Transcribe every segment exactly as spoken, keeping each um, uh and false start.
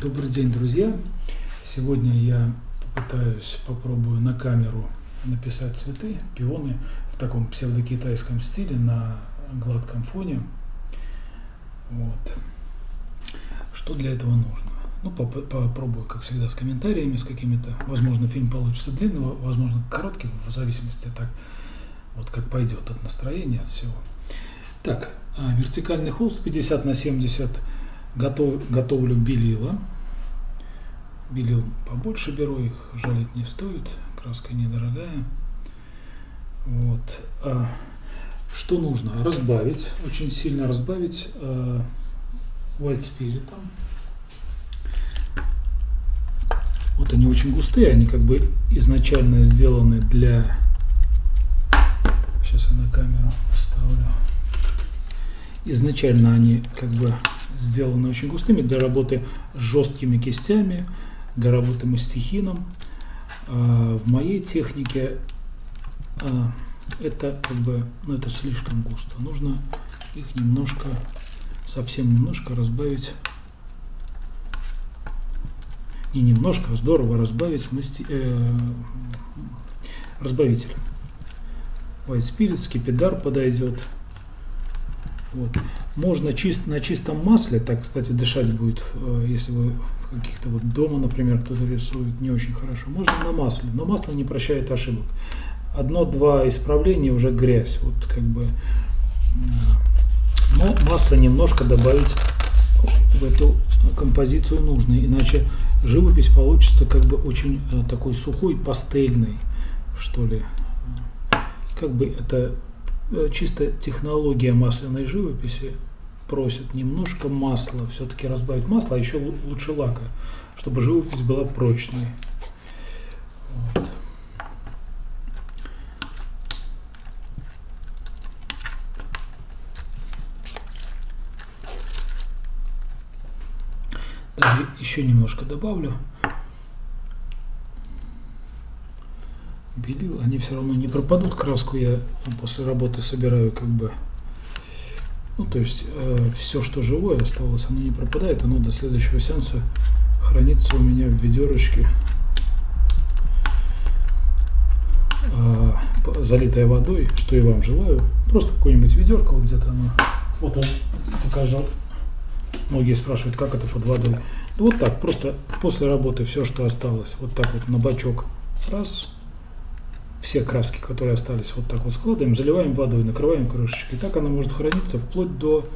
Добрый день, друзья! Сегодня я попытаюсь, попробую на камеру написать цветы, пионы в таком псевдокитайском стиле на гладком фоне. Вот. Что для этого нужно? Ну, поп- попробую, как всегда, с комментариями, с какими-то. Возможно, фильм получится длинный, возможно, короткий, в зависимости так, вот как пойдет от настроения, от всего. Так, вертикальный холст пятьдесят на семьдесят. Готов, готовлю белила. Белил побольше беру, их жалить не стоит. Краска недорогая. Вот. А что нужно? Разбавить, очень сильно разбавить а, White Spirit. Вот они очень густые, они как бы изначально сделаны для... Сейчас я на камеру поставлю. Изначально они как бы... сделаны очень густыми для работы с жесткими кистями, для работы мастихином. А в моей технике а, это как бы, ну, это слишком густо. Нужно их немножко, совсем немножко разбавить. Не немножко, здорово разбавить масти... э, разбавитель. White Spirit, скипидар подойдет. Вот. Можно чист, на чистом масле, так, кстати, дышать будет, если вы в каких-то вот дома, например, кто-то рисует не очень хорошо. Можно на масле, но масло не прощает ошибок. Одно-два исправления — уже грязь. Вот как бы. Но масло немножко добавить в эту композицию нужно, иначе живопись получится как бы очень такой сухой, пастельный, что ли. Как бы это... Чисто технология масляной живописи просит немножко масла, все-таки разбавить масло, а еще лучше лака, чтобы живопись была прочной. Вот. Даже еще немножко добавлю. Белил, они все равно не пропадут, краску я после работы собираю как бы, ну то есть э, все, что живое осталось, оно не пропадает, оно до следующего сеанса хранится у меня в ведерочке, э, залитая водой, что и вам желаю, просто какое-нибудь ведерко, вот где-то оно, вот он, покажу. Многие спрашивают, как это под водой. Вот так, просто после работы все, что осталось, вот так вот на бачок, раз. Все краски, которые остались, вот так вот складываем, заливаем водой, накрываем крышечкой. И так она может храниться вплоть до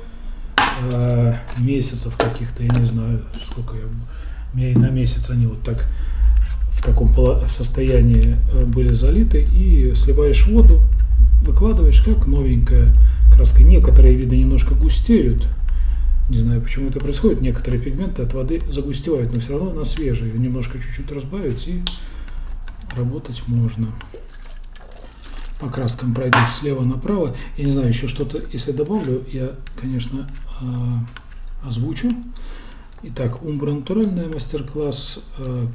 э, месяцев каких-то, я не знаю, сколько я... У меня и на месяц они вот так в таком состоянии были залиты. И сливаешь воду, выкладываешь, как новенькая краска. Некоторые виды немножко густеют. Не знаю, почему это происходит. Некоторые пигменты от воды загустевают, но все равно она свежая. Ее немножко чуть-чуть разбавить, и работать можно. По краскам пройду слева направо. Я не знаю, еще что-то, если добавлю, я, конечно, озвучу. Итак, умбра натуральная, мастер-класс,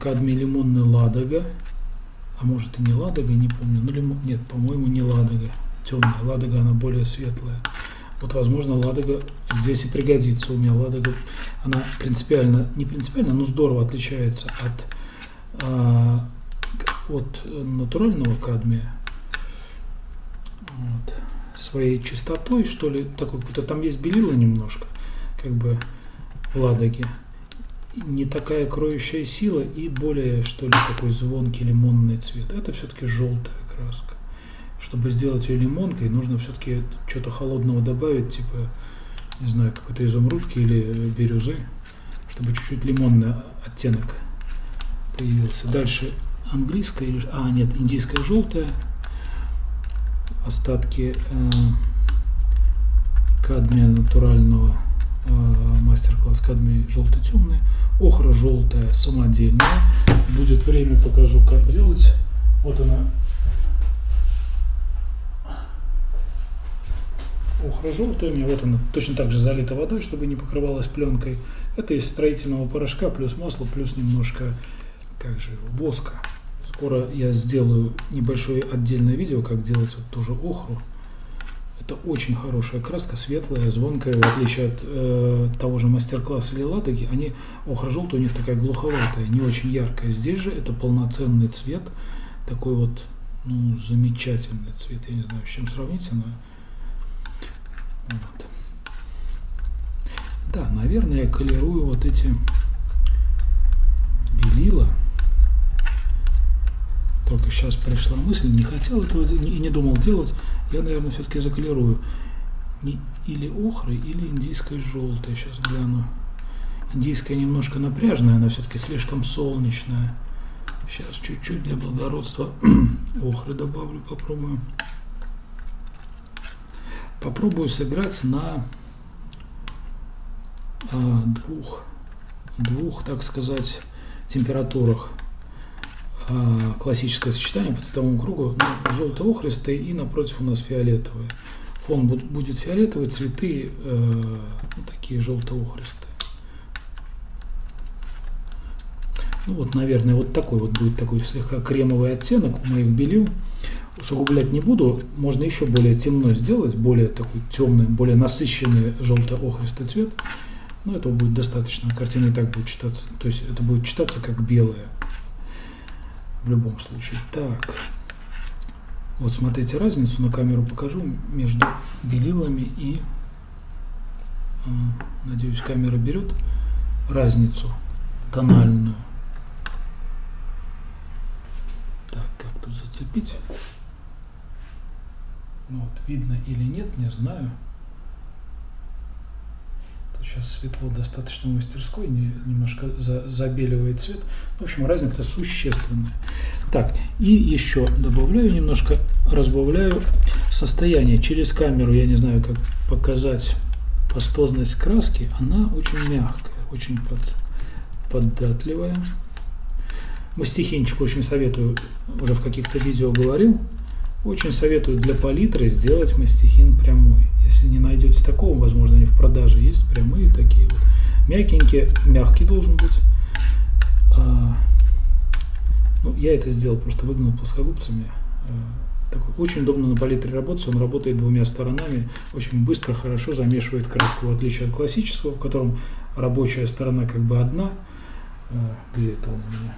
кадмий лимонный, Ладога. А может и не Ладога, не помню. Ну, лимон... Нет, по-моему, не Ладога. Темная Ладога, она более светлая. Вот, возможно, Ладога здесь и пригодится. У меня Ладога, она принципиально, не принципиально, но здорово отличается от, от натурального кадмия. Вот. Своей чистотой, что ли, такой какой-то, там есть белила немножко, как бы в Ладоге, не такая кроющая сила и более, что ли, такой звонкий лимонный цвет. Это все-таки желтая краска. Чтобы сделать ее лимонкой, нужно все-таки что-то холодного добавить, типа, не знаю, какой-то изумрудки или бирюзы, чтобы чуть-чуть лимонный оттенок появился. Дальше английская или... А, нет, индийская желтая. Остатки э, кадмия натурального, э, мастер-класс кадмий желто-темный, охра желтая самодельная. Будет время, покажу, как делать. Вот она, охра желтая у меня, вот она точно так же залита водой, чтобы не покрывалась пленкой. Это из строительного порошка плюс масло плюс немножко, как же, воска. Скоро я сделаю небольшое отдельное видео, как делать вот тоже охру. Это очень хорошая краска, светлая, звонкая, в отличие от э, того же мастер-класса или Ладоги. Они, охра желтая, у них такая глуховатая, не очень яркая. Здесь же это полноценный цвет, такой вот, ну, замечательный цвет. Я не знаю, с чем сравнить, но... Вот. Да, наверное, я колерую вот эти белила. Только сейчас пришла мысль, не хотел этого и не думал делать. Я, наверное, все-таки заколерую или охры, или индийской желтой. Сейчас гляну. Индийская немножко напряжная, она все-таки слишком солнечная. Сейчас чуть-чуть для благородства охры добавлю, попробую. Попробую сыграть на а, двух, двух, так сказать, температурах. Классическое сочетание по цветовому кругу, ну, желто-охристый, и напротив у нас фиолетовый. Фон будет фиолетовый, цветы э, такие желто-охристые. Ну вот, наверное, вот такой вот будет такой слегка кремовый оттенок у моих белил. Усугублять не буду, можно еще более темно сделать, более такой темный, более насыщенный желто-охристый цвет. Но этого будет достаточно, картина и так будет читаться, то есть это будет читаться как белое. В любом случае. Так, вот смотрите разницу, на камеру покажу, между белилами и, э, надеюсь, камера берет разницу тональную. Так, как тут зацепить? Вот, видно или нет, не знаю. Сейчас светло достаточно в мастерской, немножко забеливает цвет. В общем, разница существенная. Так, и еще добавляю немножко, разбавляю состояние. Через камеру, я не знаю, как показать пастозность краски, она очень мягкая, очень под, податливая. Мастихинчик очень советую, уже в каких-то видео говорил. Очень советую для палитры сделать мастихин прямой. Если не найдете такого, возможно, они в продаже есть, прямые такие вот. Мягенькие, мягкий должен быть. А, ну, я это сделал, просто выгнул плоскогубцами. А, такой. Очень удобно на палитре работать, он работает двумя сторонами, очень быстро, хорошо замешивает краску, в отличие от классического, в котором рабочая сторона как бы одна. А, где это он у меня?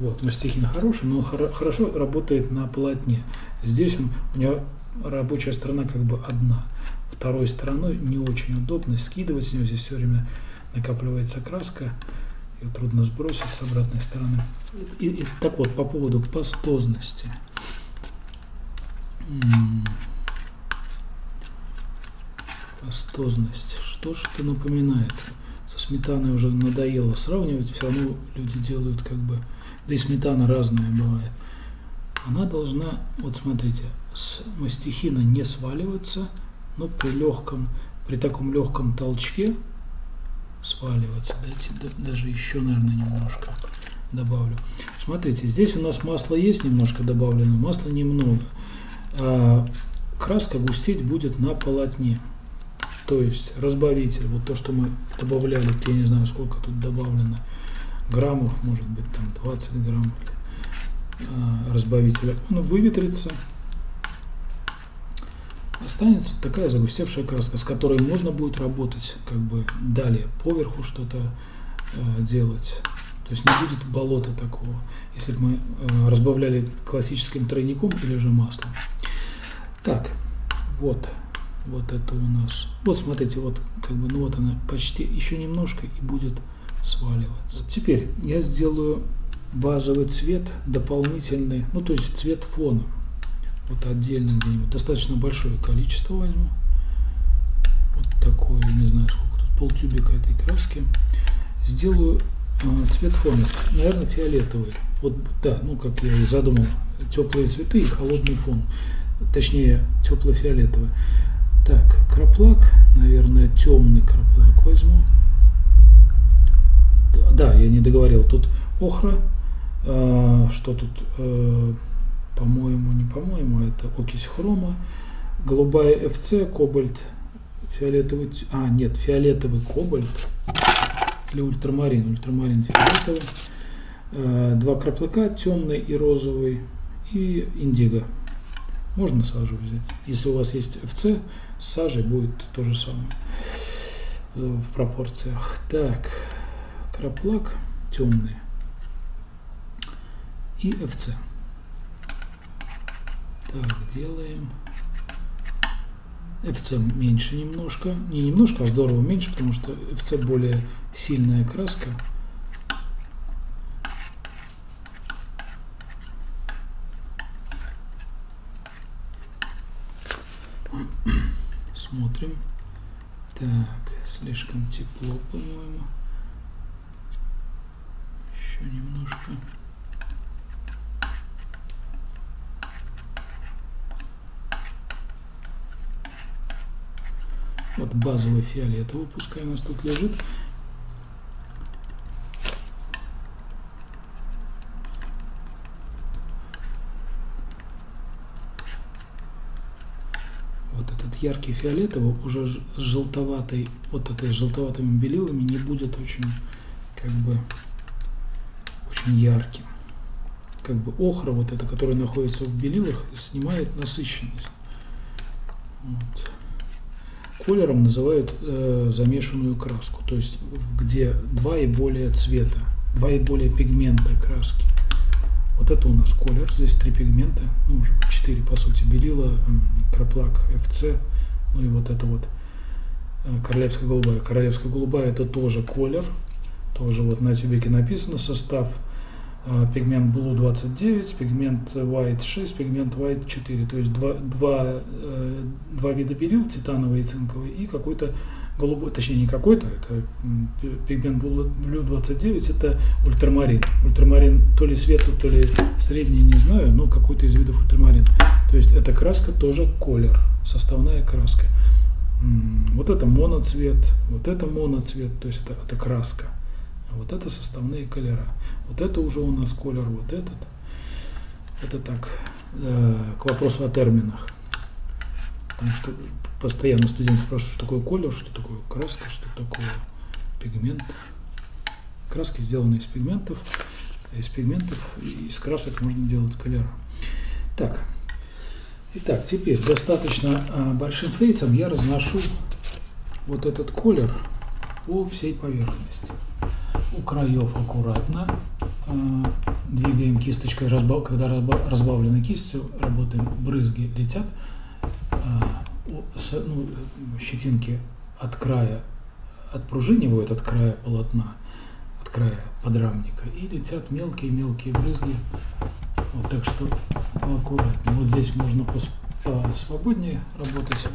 Вот, мастихин хороший, но он хорошо работает на полотне. Здесь он, у него рабочая сторона как бы одна. Второй стороной не очень удобно скидывать с него. Здесь все время накапливается краска. Ее трудно сбросить с обратной стороны. И, и, так вот, по поводу пастозности. М-м-м. Пастозность. Что же это напоминает? Со сметаной уже надоело сравнивать. Все равно люди делают как бы... Да и сметана разная бывает. Она должна, вот смотрите, с мастихина не сваливаться, но при легком, при таком легком толчке сваливаться. Дайте даже еще, наверное, немножко добавлю. Смотрите, здесь у нас масло есть, немножко добавлено, масла немного. А краска густеть будет на полотне. То есть разбавитель, вот то, что мы добавляли, я не знаю, сколько тут добавлено, граммов, может быть, там двадцать грамм э, разбавителя, он выветрится, останется такая загустевшая краска, с которой можно будет работать как бы далее, поверху что-то э, делать, то есть не будет болота такого, если бы мы э, разбавляли классическим тройником или же маслом. Так, вот, вот это у нас, вот смотрите, вот как бы, ну вот она почти, еще немножко и будет сваливаться. Теперь я сделаю базовый цвет дополнительный, ну то есть цвет фона. Вот отдельно где-нибудь. Достаточно большое количество возьму. Вот такое, не знаю сколько тут, полтюбика этой краски. Сделаю э, цвет фона. Наверное, фиолетовый. Вот, да, ну как я и задумал. Теплые цветы и холодный фон. Точнее, тепло-фиолетовый. Так, краплак. Наверное, темный краплак возьму. Да, я не договорил. Тут охра, э, что тут, э, по-моему, не по-моему, это окись хрома, голубая эф цэ, кобальт, фиолетовый, а нет, фиолетовый кобальт или ультрамарин, ультрамарин фиолетовый, э, два краплака, темный и розовый, и индиго. Можно сажу взять. Если у вас есть эф цэ, с сажей будет то же самое в пропорциях. Так, краплак темный и эф цэ. Так, делаем. эф цэ меньше немножко. Не немножко, а здорово меньше, потому что эф цэ более сильная краска. Смотрим. Так, слишком тепло, по-моему. Еще немножко. Вот базовый фиолетовый, пускай у нас тут лежит. Вот этот яркий фиолетовый уже с желтоватой, вот этой желтоватыми белилами не будет очень, как бы, очень ярким. Как бы охра вот эта, которая находится в белилах, снимает насыщенность. Вот. Колером называют э, замешанную краску, то есть где два и более цвета, два и более пигмента краски. Вот это у нас колер, здесь три пигмента, ну уже четыре по сути, белила, краплак, эф цэ, ну и вот это вот э, королевская голубая. Королевская голубая — это тоже колер, тоже вот на тюбике написано состав: э, пигмент Blue двадцать девять, пигмент White шесть, пигмент White четыре, то есть два, два э, два вида белил, титановый и цинковый, и какой-то голубой, точнее не какой-то, это пигмент Blue двадцать девять, это ультрамарин. Ультрамарин то ли светлый, то ли средний, не знаю, но какой-то из видов ультрамарин. То есть эта краска тоже колер, составная краска. Вот это моноцвет, вот это моноцвет, то есть это, это краска. А вот это составные колера. Вот это уже у нас колер, вот этот. Это так, э, к вопросу о терминах. Потому что постоянно студенты спрашивают, что такое колер, что такое краска, что такое пигмент. Краски сделаны из пигментов, из пигментов и из красок можно делать колера. Так, итак, теперь достаточно а, большим флейцем я разношу вот этот колер по всей поверхности. У краев аккуратно а, двигаем кисточкой, разбав... когда разба... разбавленной кистью работаем, брызги летят. Ну, щетинки от края отпружинивают от края полотна, от края подрамника, и летят мелкие-мелкие брызги. Вот, так что аккуратнее. Вот здесь можно посвободнее работать.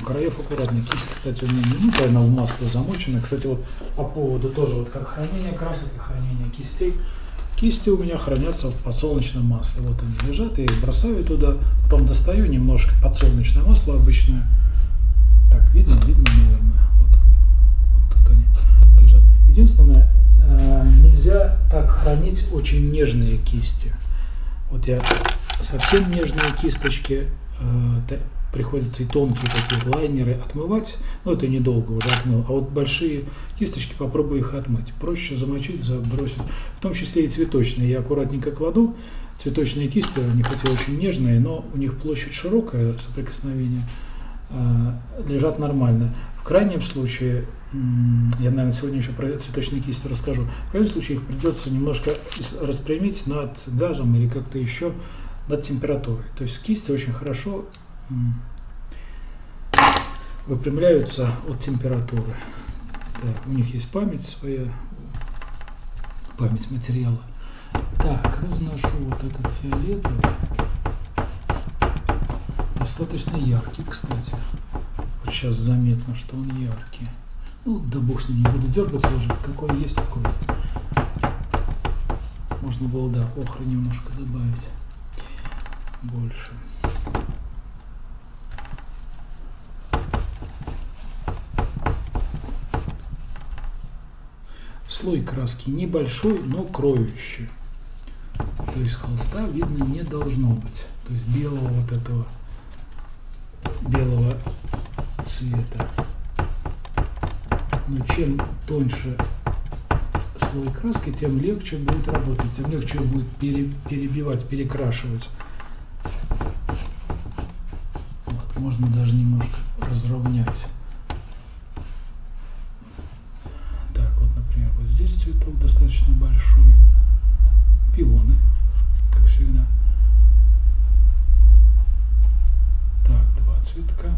У краев аккуратнее. Кисть, кстати, у меня не мутая, она в масло замочена. Кстати, вот по поводу тоже вот как хранения красок и хранения кистей. Кисти у меня хранятся в подсолнечном масле. Вот они лежат, я их бросаю туда, потом достаю немножко подсолнечное масло обычное. Так, видно, видно, наверное. Вот, вот тут они лежат. Единственное, нельзя так хранить очень нежные кисти. Вот я совсем нежные кисточки, приходится и тонкие такие лайнеры отмывать, но это недолго уже отмыл. А вот большие кисточки попробую их отмыть. Проще замочить, забросить. В том числе и цветочные. Я аккуратненько кладу. Цветочные кисти, они хоть и очень нежные, но у них площадь широкая, соприкосновение, лежат нормально. В крайнем случае, я, наверное, сегодня еще про цветочные кисти расскажу. В крайнем случае их придется немножко распрямить над газом или как-то еще над температурой. То есть кисти очень хорошо выпрямляются от температуры. Так, у них есть память своя, память материала. Так, разношу вот этот фиолетовый, достаточно яркий, кстати. Вот сейчас заметно, что он яркий. Ну, да бог с ним, не буду дергаться уже, какой есть, такой есть. Можно было, да, охры немножко добавить, больше. Слой краски небольшой, но кроющий. То есть холста видно не должно быть. То есть белого вот этого белого цвета. Но чем тоньше слой краски, тем легче будет работать, тем легче будет перебивать, перекрашивать. можно даже немножко разровнять. Так, вот, например, вот здесь цветок достаточно большой. Пионы, как всегда. Так, два цветка.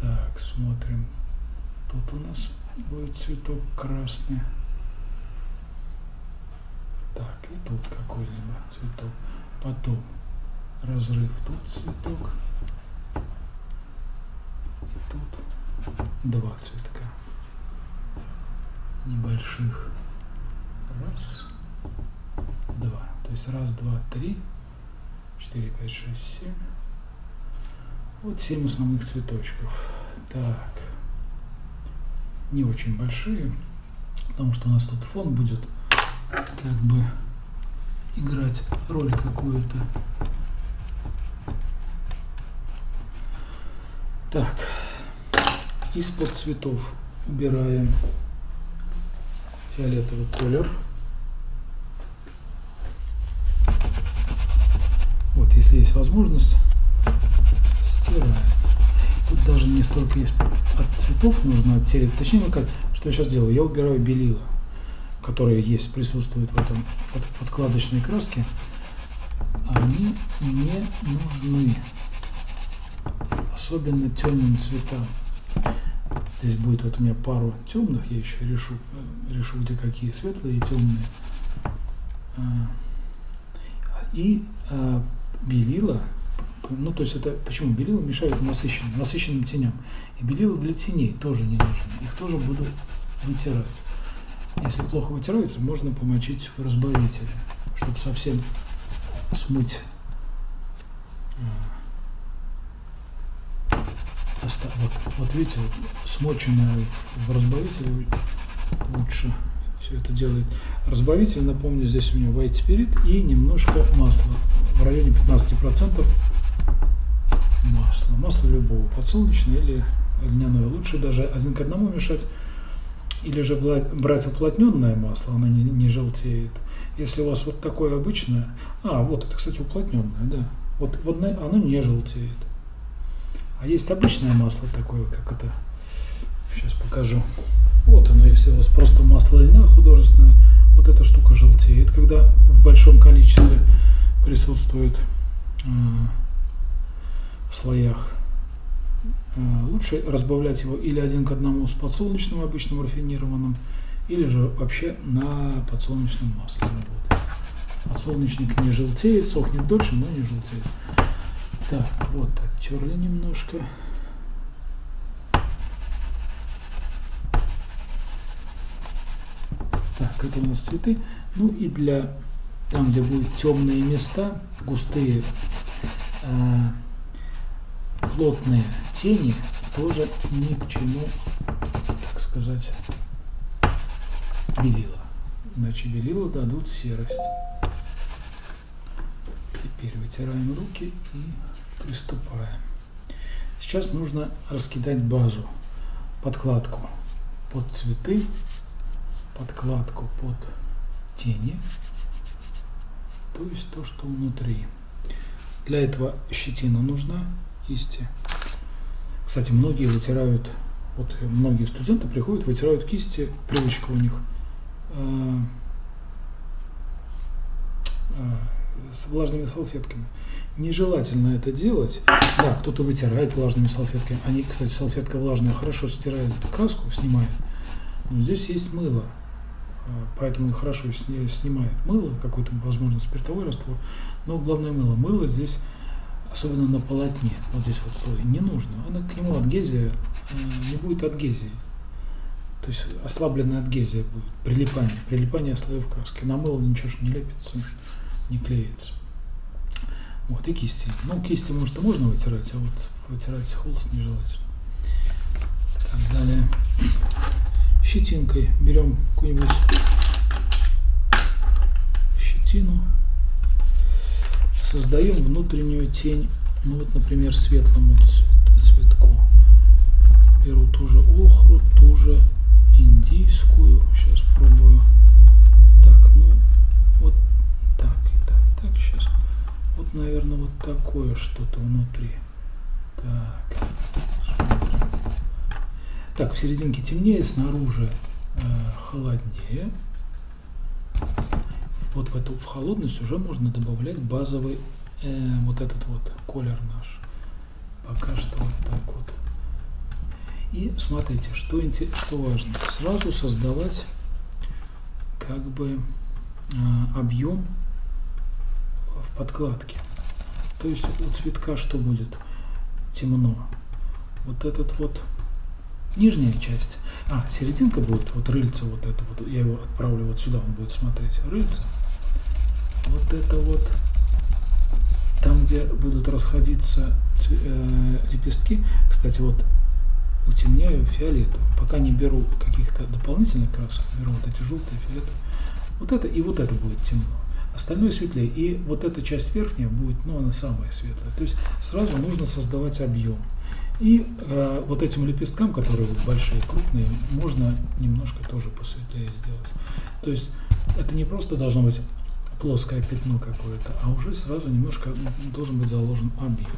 Так, смотрим. Тут у нас будет цветок красный. Так, и тут какой-либо цветок. Потом разрыв, тут цветок. И тут два цветка небольших. Раз, два. То есть раз, два, три, четыре, пять, шесть, семь. Вот семь основных цветочков. Так. Не очень большие, потому что у нас тут фон будет как бы играть роль какую-то. Так, из-под цветов убираем фиолетовый колер. Вот, если есть возможность, стираем. Тут даже не столько есть от цветов нужно оттереть. Точнее, как, что я сейчас делаю? Я убираю белила, которые есть, присутствуют в этом подкладочной краске, они не нужны, особенно темным цветам. Здесь будет вот у меня пару темных, я еще решу, решу где какие, светлые и темные. И белила, ну то есть это почему белила мешают насыщенным, насыщенным теням, и белила для теней тоже не нужны, их тоже буду вытирать. Если плохо вытираются, можно помочить в разбавителе, чтобы совсем смыть остаток. Вот, вот видите, смоченное в разбавителе лучше все это делает. Разбавитель, напомню, здесь у меня White Spirit и немножко масла, в районе пятнадцати процентов масла. Масло любого, подсолнечное или льняное. Лучше даже один к одному мешать. Или же брать уплотненное масло, оно не, не желтеет. Если у вас вот такое обычное... А, вот это, кстати, уплотненное, да. Вот, вот оно не желтеет. А есть обычное масло такое, как это... Сейчас покажу. Вот оно, если у вас просто масло льна художественное, вот эта штука желтеет, когда в большом количестве присутствует э, в слоях. Лучше разбавлять его или один к одному с подсолнечным обычным рафинированным, или же вообще на подсолнечном масле работает. Подсолнечник не желтеет, сохнет дольше, но не желтеет. Так, вот, оттерли немножко. Так, это у нас цветы. Ну и для там, где будут темные места, густые, э плотные тени тоже ни к чему, так сказать, белила. Иначе белила дадут серость. Теперь вытираем руки и приступаем. Сейчас нужно раскидать базу, подкладку под цветы, подкладку под тени, то есть то, что внутри. Для этого щетина нужна. Кисти. Кстати, многие вытирают, вот многие студенты приходят, вытирают кисти, привычка у них э, э, с влажными салфетками. Нежелательно это делать. Да, кто-то вытирает влажными салфетками. Они, кстати, салфетка влажная хорошо стирает эту краску, снимает. Но здесь есть мыло, поэтому хорошо снимает мыло, какой-то, возможно, спиртовой раствор. Но главное мыло. Мыло здесь... Особенно на полотне, вот здесь вот слой, не нужно. Она к нему адгезия, не будет адгезии. То есть ослабленная адгезия будет, прилипание, прилипание слоев краски. На мыло ничего же не лепится, не клеится. Вот, и кисти. Ну, кисти, может, и можно вытирать, а вот вытирать холст нежелательно. Так, далее. Щетинкой берем какую-нибудь щетину. Создаем внутреннюю тень, ну вот, например, светлому цветку. Беру ту же охру, ту же индийскую. Сейчас пробую. Так, ну, вот так, и так, так, сейчас. Вот, наверное, вот такое что-то внутри. Так, смотрим. Так, в серединке темнее, снаружи э, холоднее. Вот в эту в холодность уже можно добавлять базовый э, вот этот вот колер наш. Пока что вот так вот. И смотрите, что, что важно. Сразу создавать как бы э, объем в подкладке. То есть у цветка что будет? Темно. Вот этот вот нижняя часть. А, серединка будет, вот рыльце вот это вот. Я его отправлю вот сюда, он будет смотреть. Рыльце. Вот это вот. Там, где будут расходиться э, лепестки. Кстати, вот утемняю фиолетовым. Пока не беру каких-то дополнительных красок. Беру вот эти желтые, фиолетовые. Вот это и вот это будет темно. Остальное светлее. И вот эта часть верхняя будет, ну, она самая светлая. То есть сразу нужно создавать объем. И э, вот этим лепесткам, которые вот большие, крупные, можно немножко тоже посветлее сделать. То есть это не просто должно быть плоское пятно какое-то, а уже сразу немножко должен быть заложен объем.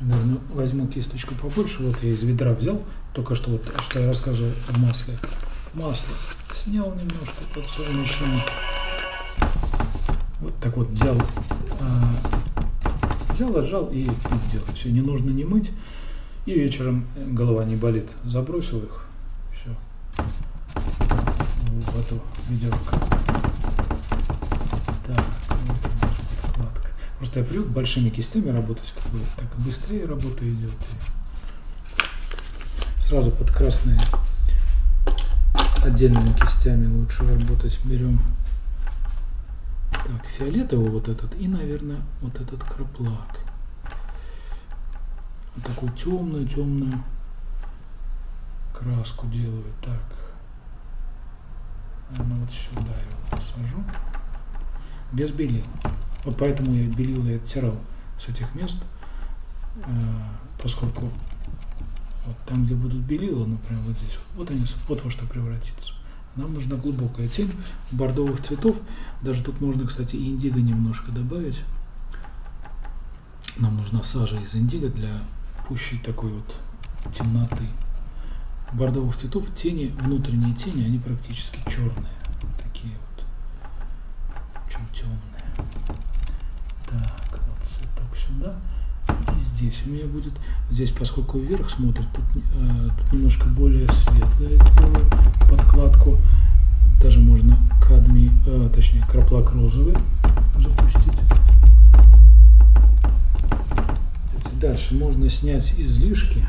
Наверное, возьму кисточку побольше. Вот я из ведра взял, только что вот, что я рассказывал о масле. Масло снял немножко подсолнечное. Вот так вот взял, э, взял, отжал и, и делал. Все, не нужно не мыть. И вечером голова не болит. Забросил их. Все. В эту ведерко. Так, вот подкладка. Просто я привык большими кистями работать, как бы так быстрее работа идет. И сразу под красные отдельными кистями лучше работать. Берем. Так, фиолетовый вот этот и, наверное, вот этот краплак. Вот такую темную-темную краску делаю. Так, наверное, вот сюда я его посажу. Без белил. Вот поэтому я белил и оттирал с этих мест, поскольку вот там, где будут белила, ну, прям вот здесь, вот они, вот во что превратится. Нам нужна глубокая тень бордовых цветов. Даже тут можно, кстати, и индиго немножко добавить. Нам нужна сажа из индиго для пущей такой вот темноты. Бордовых цветов тени, внутренние тени, они практически черные. Такие вот. Очень темные. Так, вот цветок сюда. И здесь у меня будет. Здесь, поскольку вверх смотрит, тут, э, тут немножко более светлое сделаю подкладку. Даже можно кадмий, э, точнее, краплак розовый запустить. Дальше можно снять излишки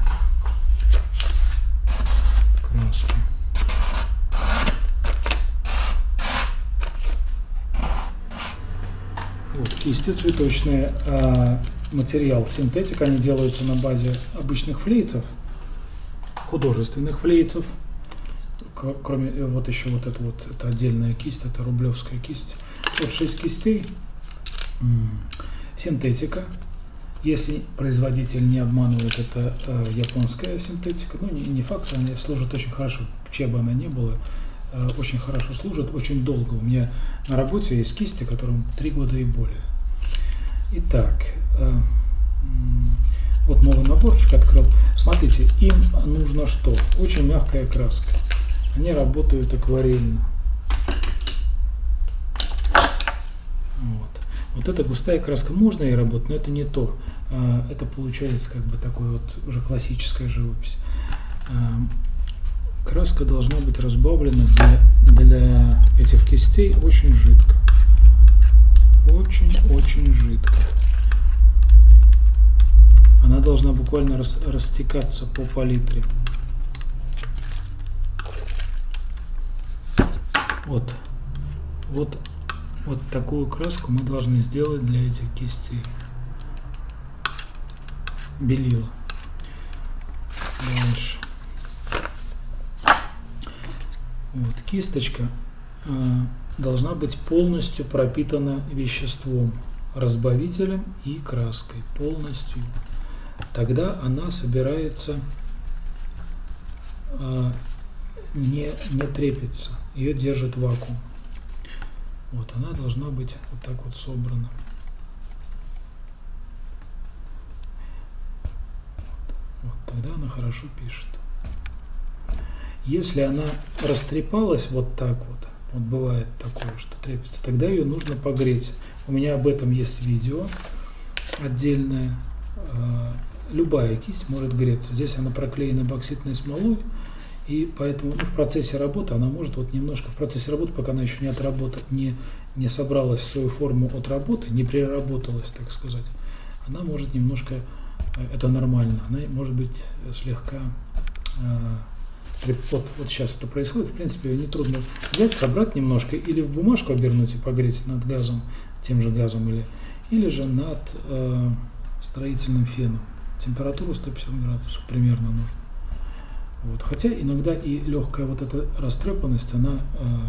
краски. Вот кисти цветочные. Э, Материал синтетик, они делаются на базе обычных флейцев, художественных флейцев. Кроме вот еще вот это вот, это отдельная кисть, это рублевская кисть. Вот шесть кистей синтетика. Если производитель не обманывает, это э, японская синтетика. Ну не, не факт, она служит очень хорошо, чья бы она ни была, э, очень хорошо служит, очень долго. У меня на работе есть кисти, которым три года и более. Итак, вот новый наборчик открыл. Смотрите, им нужно что? Очень мягкая краска. Они работают акварельно. Вот, вот эта густая краска, можно и работать, но это не то. Это получается как бы такой вот уже классическая живопись. Краска должна быть разбавлена для, для этих кистей очень жидко. Очень-очень жидко. Она должна буквально рас, растекаться по палитре. Вот. Вот. Вот такую краску мы должны сделать для этих кистей. Белила. Дальше. Вот кисточка. Должна быть полностью пропитана веществом, разбавителем и краской. Полностью. Тогда она собирается, э, не, не трепется. Ее держит вакуум. Вот она должна быть вот так вот собрана. тогда она хорошо пишет. Если она растрепалась вот так вот, вот бывает такое, что трепится, тогда ее нужно погреть. У меня об этом есть видео отдельное. Любая кисть может греться. Здесь она проклеена бокситной смолой, и поэтому ну, в процессе работы она может вот немножко, в процессе работы, пока она еще не отработала, не, не собралась в свою форму от работы, не переработалась, так сказать, она может немножко, это нормально, она может быть слегка, э, вот, вот сейчас это происходит, в принципе, ее нетрудно взять, собрать немножко или в бумажку обернуть и погреть над газом, тем же газом, или, или же над э, строительным феном. Температуру сто пятьдесят градусов примерно нужно. Вот. Хотя иногда и легкая вот эта растрепанность, она э,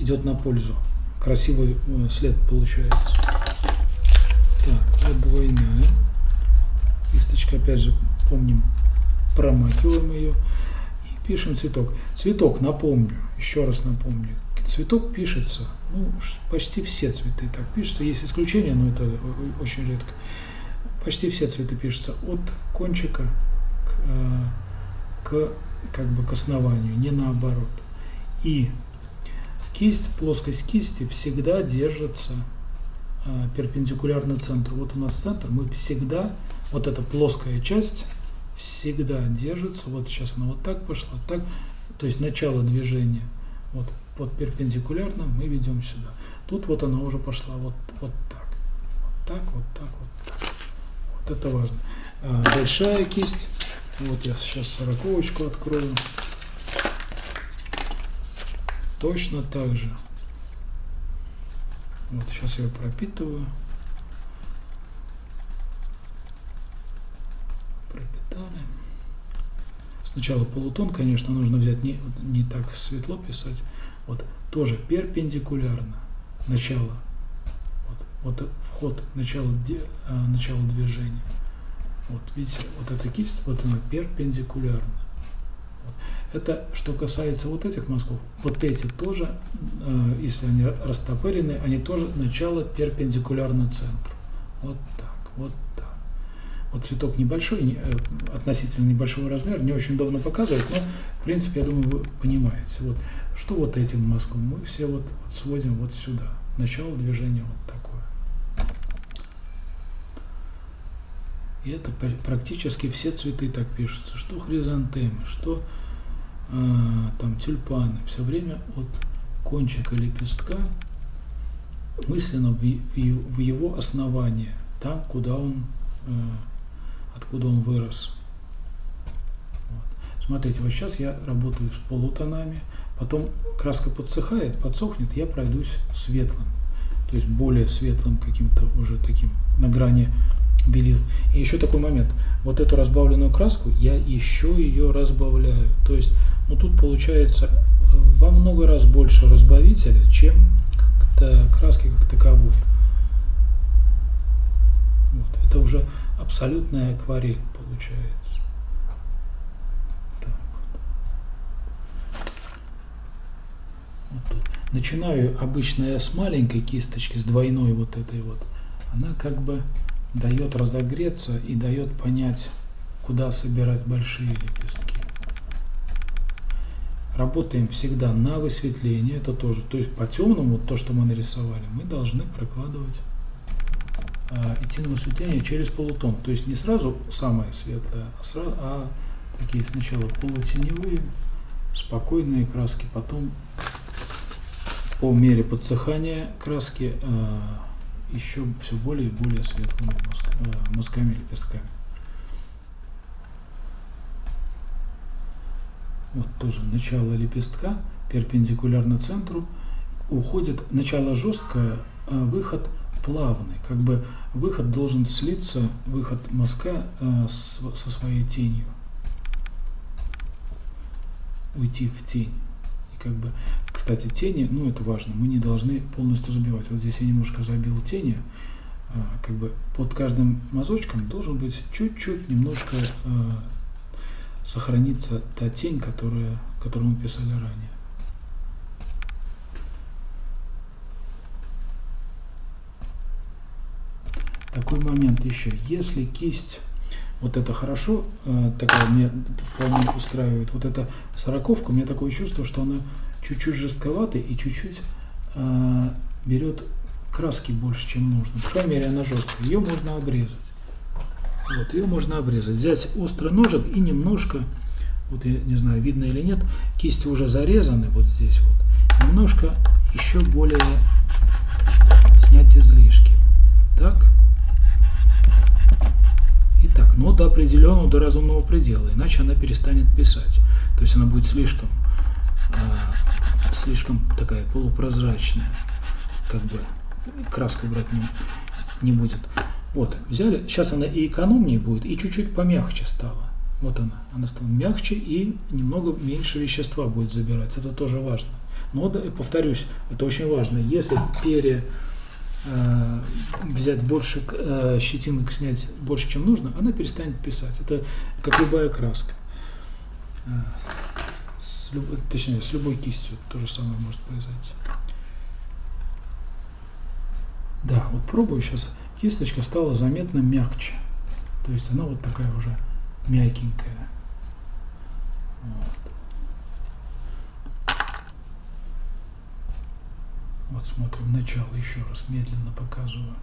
идет на пользу. Красивый э, след получается. Так, вот двойная. Кисточка, опять же, помним, промакиваем ее. И пишем цветок. Цветок, напомню, еще раз напомню. Цветок пишется, ну, почти все цветы так пишутся. Есть исключения, но это очень редко. Почти все цветы пишутся от кончика к, к, как бы, к основанию, не наоборот. И кисть, плоскость кисти всегда держится э, перпендикулярно центру. Вот у нас центр, мы всегда, вот эта плоская часть всегда держится. Вот сейчас она вот так пошла, так, то есть начало движения. Вот под перпендикулярно мы ведем сюда. Тут вот она уже пошла вот, вот так, вот так, вот так, вот так. Вот это важно. А, большая кисть. Вот я сейчас сороковочку открою. Точно так же. Вот сейчас я ее пропитываю. Пропитали. Сначала полутон, конечно, нужно взять, не, не так светло писать. Вот тоже перпендикулярно. Начало. Вот, вот вход, начало, а, начало движения. Вот видите, вот эта кисть, вот она перпендикулярна. Вот. Это что касается вот этих мазков. Вот эти тоже, э, если они растопырены, они тоже начало перпендикулярно центру. Вот так, вот так. Вот цветок небольшой, не, относительно небольшого размера, не очень удобно показывать, но в принципе, я думаю, вы понимаете. Вот. Что вот этим мазком? Мы все вот, вот сводим вот сюда. Начало движения вот такое. И это практически все цветы так пишутся, что хризантемы, что э, там тюльпаны. Все время от кончика лепестка мысленно в, в, в его основание, там, куда он, э, откуда он вырос. Вот. Смотрите, вот сейчас я работаю с полутонами, потом краска подсыхает, подсохнет, я пройдусь светлым, то есть более светлым каким-то уже таким на грани белил. И еще такой момент. Вот эту разбавленную краску я еще ее разбавляю. То есть, ну тут получается во много раз больше разбавителя, чем краски как таковой. Вот. Это уже абсолютная акварель получается. Так вот. Вот тут. Начинаю обычно я с маленькой кисточки, с двойной вот этой вот. Она как бы дает разогреться и дает понять, куда собирать большие лепестки. Работаем всегда на высветление, это тоже, то есть по темному, то, что мы нарисовали, мы должны прокладывать, а, идти на высветление через полутон, то есть не сразу самое светлое, а, сразу, а такие сначала полутеневые, спокойные краски, потом по мере подсыхания краски, а, еще все более и более светлыми мазками, лепестками. Вот тоже начало лепестка перпендикулярно центру уходит, начало жесткое, а выход плавный, как бы выход должен слиться, выход мазка а, с, со своей тенью, уйти в тень. Как бы, кстати, тени, ну это важно, мы не должны полностью забивать. Вот здесь я немножко забил тени, а, как бы под каждым мазочком должен быть чуть-чуть немножко а, сохраниться та тень, которая, которую мы писали ранее. Такой момент еще. Если кисть, Вот это хорошо, такая мне вполне устраивает. Вот эта сороковка, у меня такое чувство, что она чуть-чуть жестковатая и чуть-чуть э, берет краски больше, чем нужно. По крайней мере, она жесткая. Ее можно обрезать. Вот, ее можно обрезать. Взять острый ножик и немножко, вот я не знаю, видно или нет, кисти уже зарезаны вот здесь вот. Немножко еще более снять излишки. Так. Итак, но до определенного, до разумного предела, иначе она перестанет писать. То есть она будет слишком, э, слишком такая полупрозрачная, как бы краску брать не, не будет. Вот, взяли, сейчас она и экономнее будет, и чуть-чуть помягче стала. Вот она, она стала мягче и немного меньше вещества будет забирать, это тоже важно. Но, повторюсь, это очень важно, если пере... взять больше щетинок, снять больше, чем нужно, она перестанет писать. Это как любая краска. С любой, точнее, с любой кистью то же самое может произойти. Да, вот пробую сейчас. Кисточка стала заметно мягче. То есть она вот такая уже мягенькая. Вот, вот смотрим начало, еще раз медленно показываю.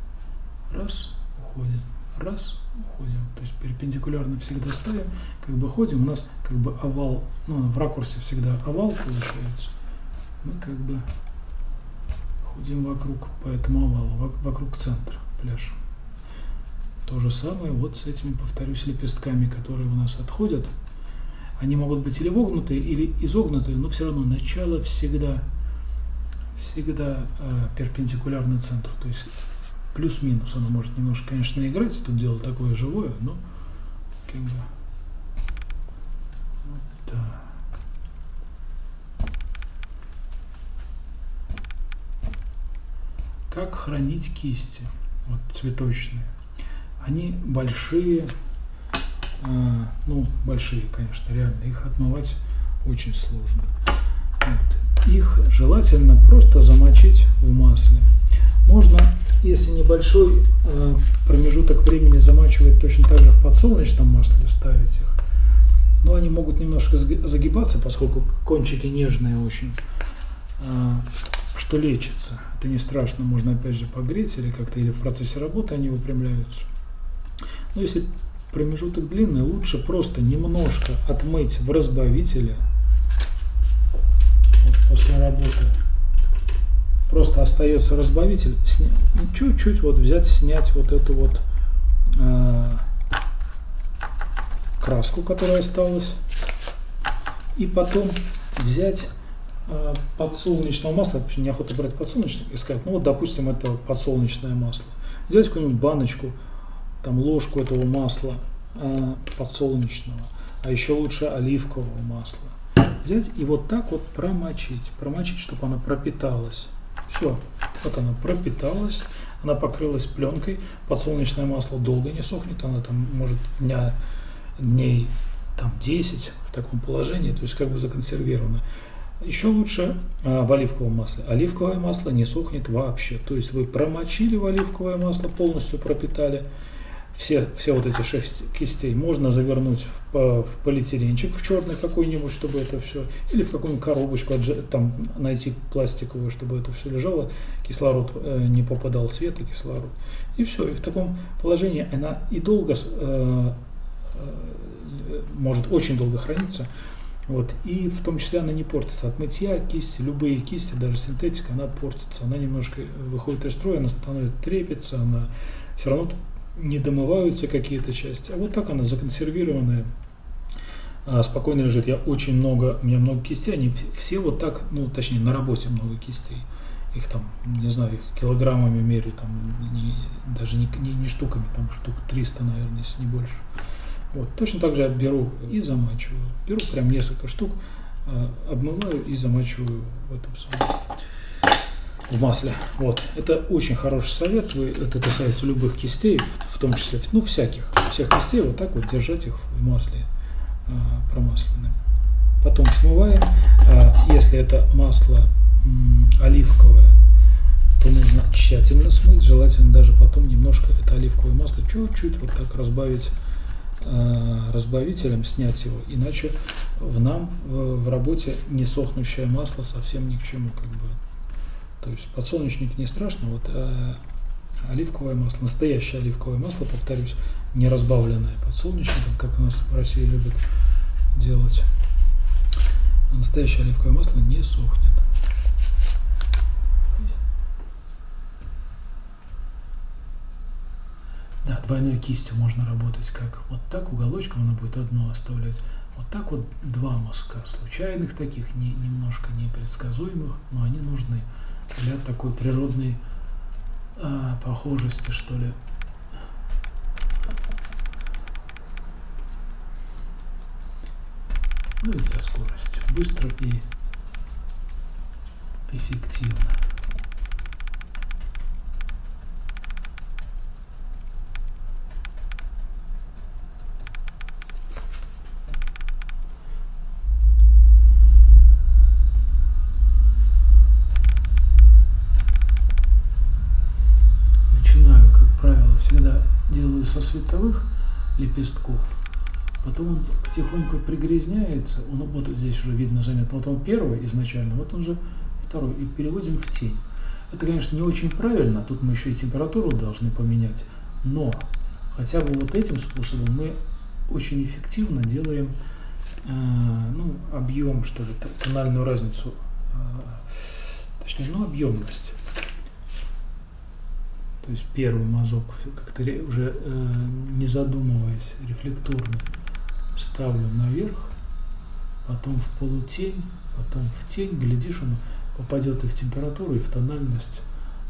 Раз, уходим, раз, уходим. То есть перпендикулярно всегда ставим, как бы ходим. У нас как бы овал, ну в ракурсе всегда овал получается. Мы как бы ходим вокруг по этому овалу, вокруг центра пляж. То же самое вот с этими, повторюсь, лепестками, которые у нас отходят. Они могут быть или вогнутые, или изогнутые, но все равно начало всегда всегда э, перпендикулярно центру, то есть плюс-минус. Оно может немножко, конечно, играть, тут дело такое живое, но как бы вот так. Как хранить кисти вот цветочные? Они большие, э, ну большие, конечно, реально их отмывать очень сложно. Вот. Их желательно просто замочить в масле. Можно, если небольшой э, промежуток времени замачивать, точно так же в подсолнечном масле ставить их. Но они могут немножко загибаться, поскольку кончики нежные очень, э, что лечится. Это не страшно, можно опять же погреть или как-то, или в процессе работы они выпрямляются. Но если промежуток длинный, лучше просто немножко отмыть в разбавителе. После работы просто остается разбавитель, чуть-чуть вот взять, снять вот эту вот э, краску, которая осталась, и потом взять э, подсолнечного масла. Неохота брать подсолнечное, искать, ну вот допустим это подсолнечное масло, взять какую-нибудь баночку, там ложку этого масла э, подсолнечного, а еще лучше оливкового масла. Взять и вот так вот промочить, промочить, чтобы она пропиталась. Все, вот она пропиталась, она покрылась пленкой. Подсолнечное масло долго не сохнет, она там может дня, дней там, десять в таком положении, то есть как бы законсервирована. Еще лучше а, в оливковом масле. Оливковое масло не сохнет вообще, то есть вы промочили в оливковое масло, полностью пропитали. Все, все вот эти шесть кистей можно завернуть в, в полиэтиленчик, в черный какой-нибудь, чтобы это все, или в какую-нибудь коробочку, там найти пластиковую, чтобы это все лежало, кислород э, не попадал, свет и кислород. И все, и в таком положении она и долго, э, э, может очень долго храниться, вот, и в том числе она не портится от мытья кисти, любые кисти, даже синтетика, она портится, она немножко выходит из строя, она становится трепется, она все равно... не домываются какие-то части, а вот так она законсервированная спокойно лежит. Я очень много, у меня много кистей, они все вот так, ну точнее на работе много кистей, их там, не знаю, их килограммами мерю, там не, даже не, не, не штуками, там штук триста, наверное, если не больше. Вот, точно так же я беру и замачиваю, беру прям несколько штук, обмываю и замачиваю в этом самом, в масле. Вот, это очень хороший совет, вы, это касается любых кистей, в том числе, ну, всяких, всех кистей, вот так вот держать их в масле э, промасленным. Потом смываем, э, если это масло э, оливковое, то нужно тщательно смыть, желательно даже потом немножко это оливковое масло чуть-чуть вот так разбавить разбавителем снять его, иначе в нам в работе не сохнущее масло совсем ни к чему, как бы. То есть подсолнечник не страшно, вот, а оливковое масло, настоящее оливковое масло, повторюсь, не разбавленное подсолнечником, как у нас в России любят делать, настоящее оливковое масло не сохнет. Да, двойной кистью можно работать, как вот так уголочком она будет одно оставлять, вот так вот два мазка случайных таких, не, немножко непредсказуемых, но они нужны для такой природной а, похожести, что ли. Ну и для скорости. Быстро и эффективно. Делаю со световых лепестков, потом он потихоньку пригрязняется, он вот здесь уже видно заметно, вот он первый изначально, вот он же второй, и переводим в тень. Это, конечно, не очень правильно, тут мы еще и температуру должны поменять, но хотя бы вот этим способом мы очень эффективно делаем э, ну, объем, что ли, тональную разницу, э, точнее, ну, объемность. То есть первый мазок, как-то уже э, не задумываясь, рефлекторно ставлю наверх, потом в полутень, потом в тень, глядишь, он попадет и в температуру, и в тональность,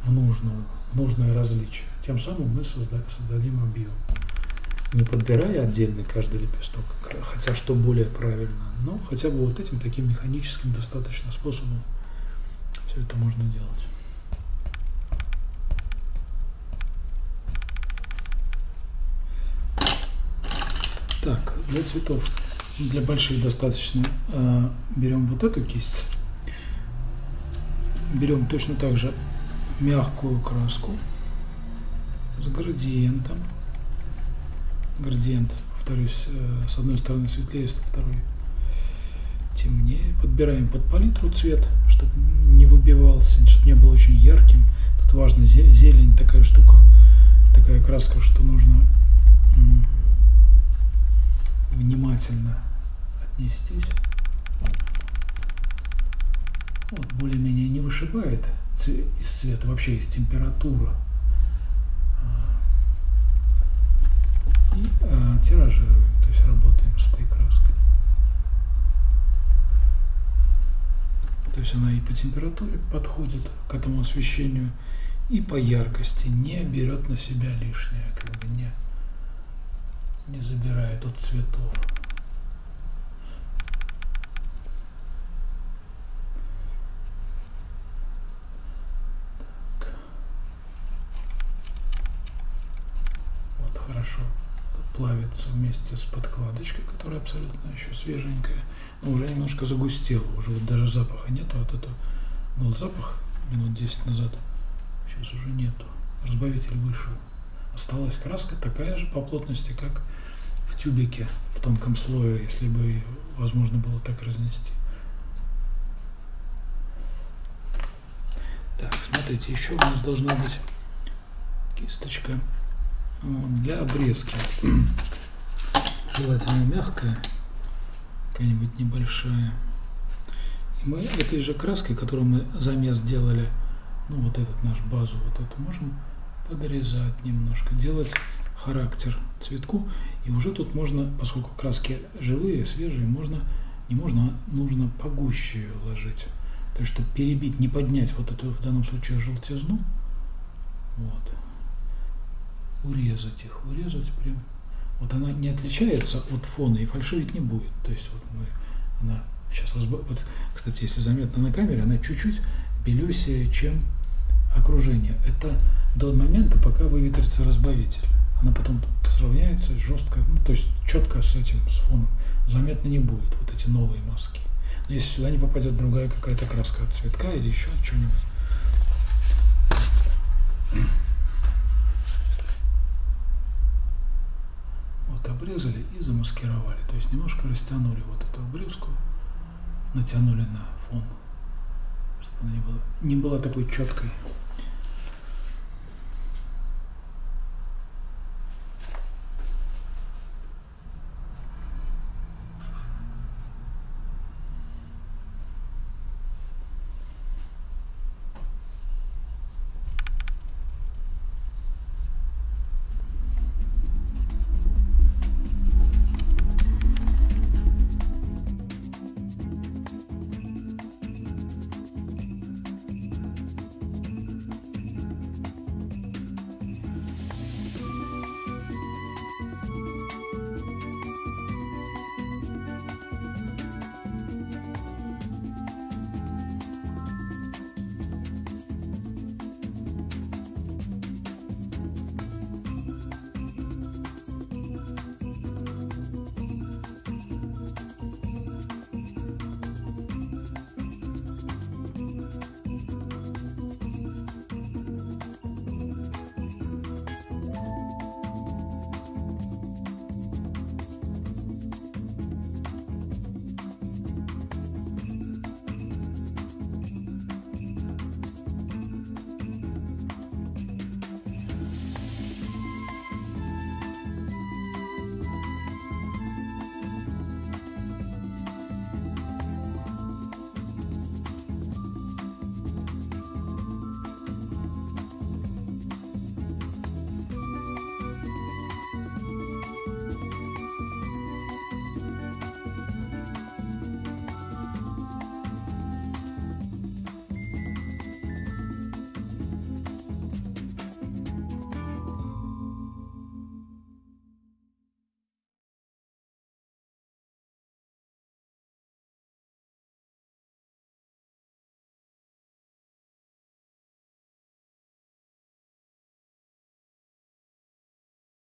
в, нужную, в нужное различие. Тем самым мы созда- создадим объем, не подбирая отдельный каждый лепесток, хотя что более правильно, но хотя бы вот этим таким механическим достаточно способом все это можно делать. Так, для цветов, для больших достаточно, э, берем вот эту кисть, берем точно так же мягкую краску с градиентом, градиент, повторюсь, э, с одной стороны светлее, с второй темнее, подбираем под палитру цвет, чтобы не выбивался, чтобы не был очень ярким, тут важно зелень, такая штука, такая краска, что нужно внимательно отнестись. Вот, более-менее не вышибает из цвета, вообще из температуры. И а, тиражируем, то есть работаем с этой краской. То есть она и по температуре подходит к этому освещению, и по яркости не берет на себя лишнее, как бы не не забирает от цветов. Так. Вот хорошо плавится вместе с подкладочкой, которая абсолютно еще свеженькая, но уже немножко загустела, уже вот даже запаха нету, вот это был запах минут десять назад, сейчас уже нету, разбавитель вышел. Осталась краска такая же по плотности, как в тюбике, в тонком слое, если бы возможно было так разнести. Так, смотрите, еще у нас должна быть кисточка для обрезки. Желательно мягкая, какая-нибудь небольшая. И мы этой же краской, которую мы замес делали, ну вот этот наш базу, вот эту можем подрезать немножко, делать характер цветку, и уже тут можно, поскольку краски живые, свежие, можно, не можно, а нужно погуще ее ложить, то есть чтобы перебить, не поднять вот эту в данном случае желтизну, вот, урезать их, урезать прям, вот она не отличается от фона и фальшивить не будет, то есть вот мы, она сейчас, разбав... вот, кстати, если заметно на камере, она чуть-чуть белесее, чем окружение, это до момента, пока выветрится разбавитель. Она потом сравняется жестко, ну, то есть четко с этим, с фоном. Заметно не будет вот эти новые маски. Но если сюда не попадет другая какая-то краска от цветка или еще от чего-нибудь. Вот обрезали и замаскировали. То есть немножко растянули вот эту обрезку, натянули на фон, чтобы она не была, не была такой четкой.